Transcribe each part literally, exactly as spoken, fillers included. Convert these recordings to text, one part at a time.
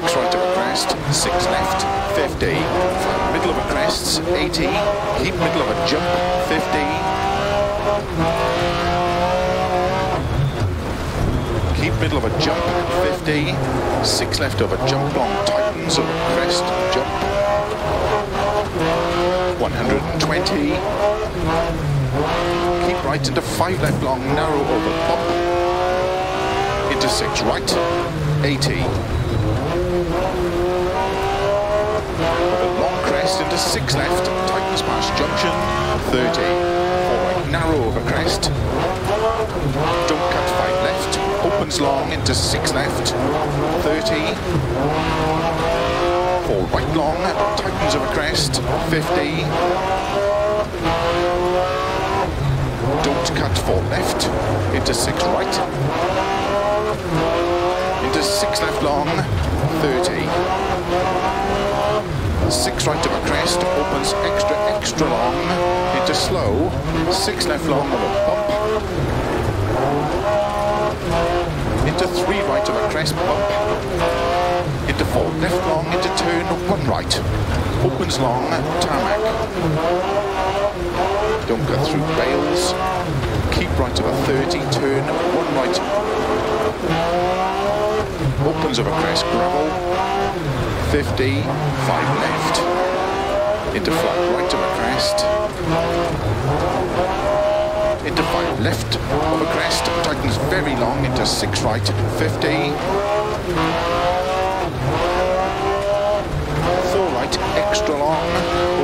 six right of a crest, six left, fifty. Middle of a crest, eighty. Keep middle of a jump, fifty. Keep middle of a jump, fifty. six left of a jump long, tightens of a crest, jump. one hundred twenty. Keep right into five left long, narrow over pop. Into six right, eighty. Over long crest into six left, tightens past junction, thirty. Four right, narrow over crest. Don't cut five left, opens long into six left, thirty. Four right long, tightens over crest, fifty. Don't cut four left, into six right, into six left long, thirty. six right of a crest, opens extra, extra long, into slow, six left long of a bump, into three right of a crest, bump, into four left long, into turn, one right, opens long, tarmac. Don't go through rails. Keep right of a thirty, turn one right. Opens of a crest, gravel. fifty, five left. Into flat right of a crest. Into five left of a crest. Tightens very long into six right, fifty. Four right, extra long.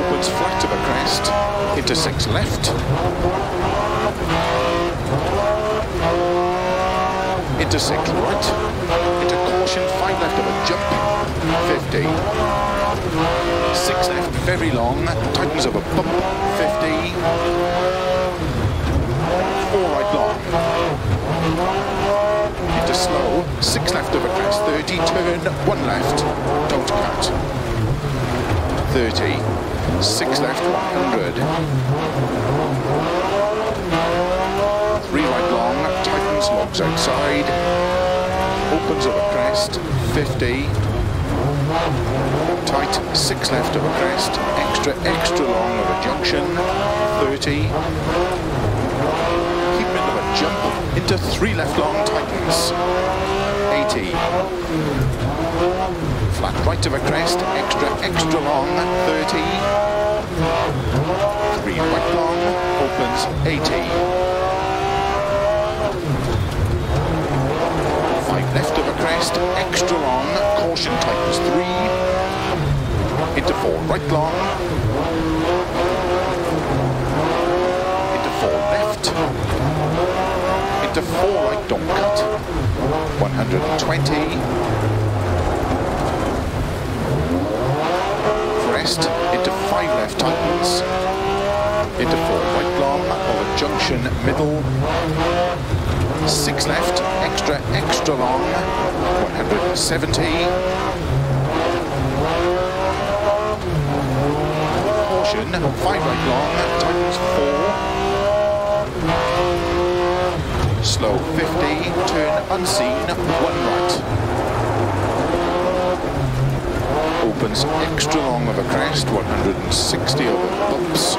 Opens flat of a crest. Into six left, into six right, into caution, five left of a jump, fifty. six left, very long, tightens of a bump, fifty. four right long, into slow, six left of a crest, thirty, turn, one left, don't cut, thirty. six left, one hundred. three right long, tightens logs outside. Opens of a crest, fifty. Tight, six left of a crest. Extra, extra long of a junction, thirty. Keep middle of a jump, into three left long, tightens, eighty. Flat right of a crest, extra, extra long, thirty. three right long, opens, eighty. five left of a crest, extra long, caution tightens, three. Into four right long. Into four left. Into four right, don't cut. one hundred twenty. Into five left tightens, into four right long, over junction middle, six left, extra, extra long, one hundred seventy, caution, five right long, tightens four, slow fifty, turn unseen, one right. Opens extra long of a crest, one hundred sixty over bumps.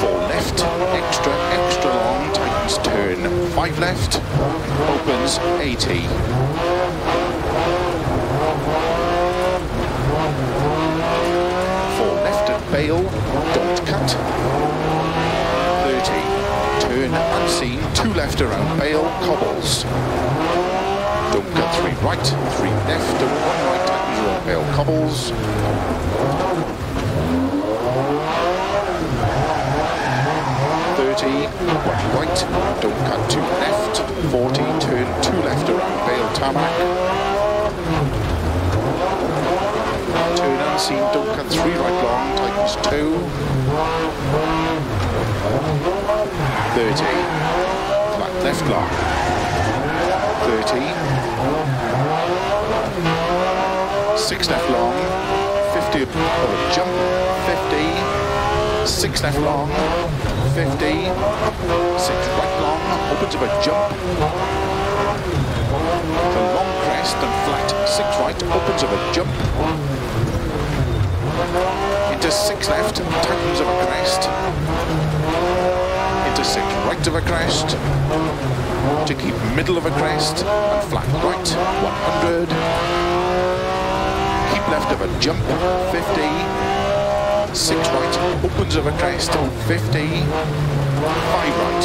four left, extra, extra long, tightens turn. five left, opens eighty. four left at bail, don't cut. thirty, turn unseen, two left around bail, cobbles. Don't cut three right, three left, and one right tightens around bail cobbles. thirty, one right, don't cut two left, forty, turn two left around bail tarmac. Turn unseen, don't cut three right long, tightens two. thirty, flat left long. thirty, six left long, fifty of a jump, fifty, six left long, fifty, six right long, opens of a jump, It's a long crest and flat. Six right opens of a jump. Into six left, tightens of a crest. Into six right of a crest. To keep middle of a crest. And flat right, one hundred. Keep left of a jump, fifty. Six right, opens of a crest, fifty, five right,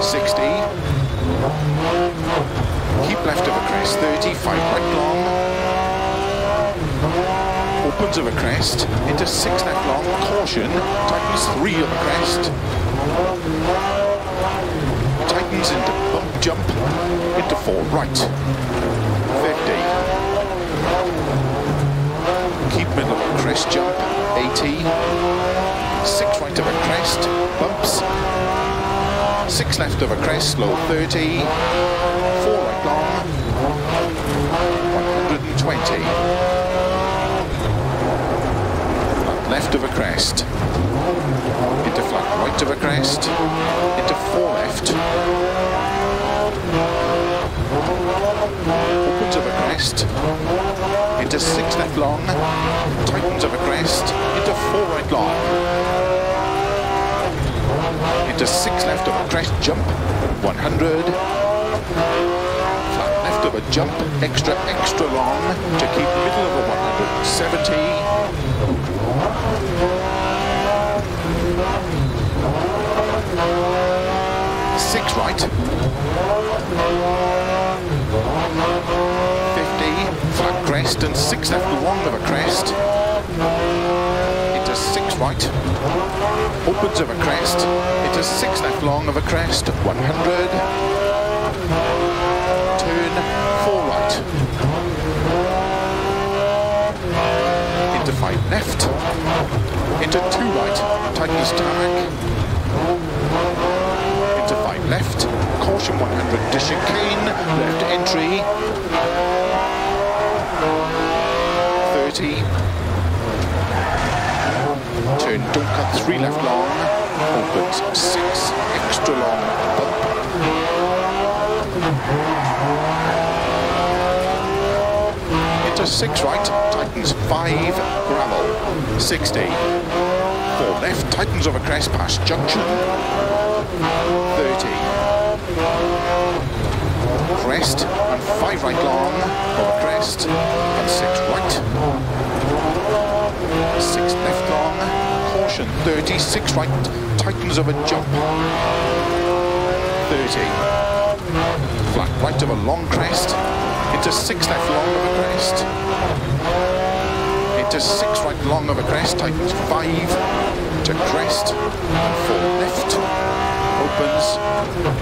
sixty, keep left of a crest, thirty, five right long, opens of a crest, into six left long, caution, tightens three of a crest, tightens into bump jump, into four right, fifty. Keep middle of a crest jump, eighty, six right of a crest, bumps, six left of a crest, slow, thirty, four right long, one hundred twenty, flat left of a crest, into flat right of a crest, into four left, opens of a crest, into six left long, tightens of a crest, into four right long, into six left of a crest jump, one hundred, flat left of a jump, extra extra long, to keep middle of a one hundred seventy, six right, flat crest and six left long of a crest, into six right, opens of a crest, into six left long of a crest, one hundred, turn four right, into five left, into two right, tightens tarmac, into five left, caution one hundred to chicane, left entry, turn, don't cut three left long, opens six, extra long, bump. Into six right, tightens five, gravel, sixty. Four left, tightens over crest past junction, thirty. Crest and five right long over crest and six right, six left long, caution thirty, six right, tightens of a jump, thirty, flat right of a long crest, into six left long of a crest, into six right long of a crest, tightens five, to crest and four left, opens,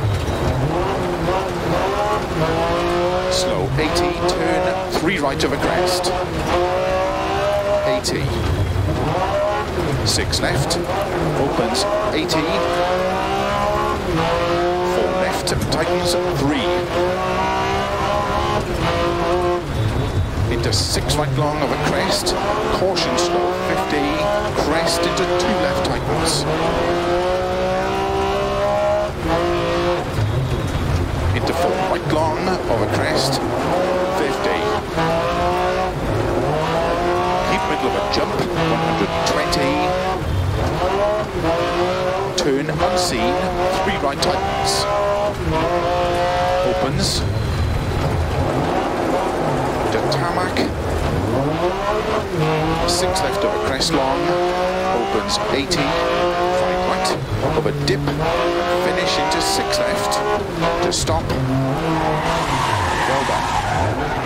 slow, eighty, turn, three right of a crest, eighty, six left, opens, eighty, four left, tightens, three, into six right long of a crest, caution slow, fifty, crest into two left, tightens, into four right long over crest, fifty. Keep middle of a jump, one hundred twenty. Turn unseen, three right tightens. Opens. To tarmac. Six left over crest long. Opens eighty. Five right over dip. Finish into six left. To stop. Well done.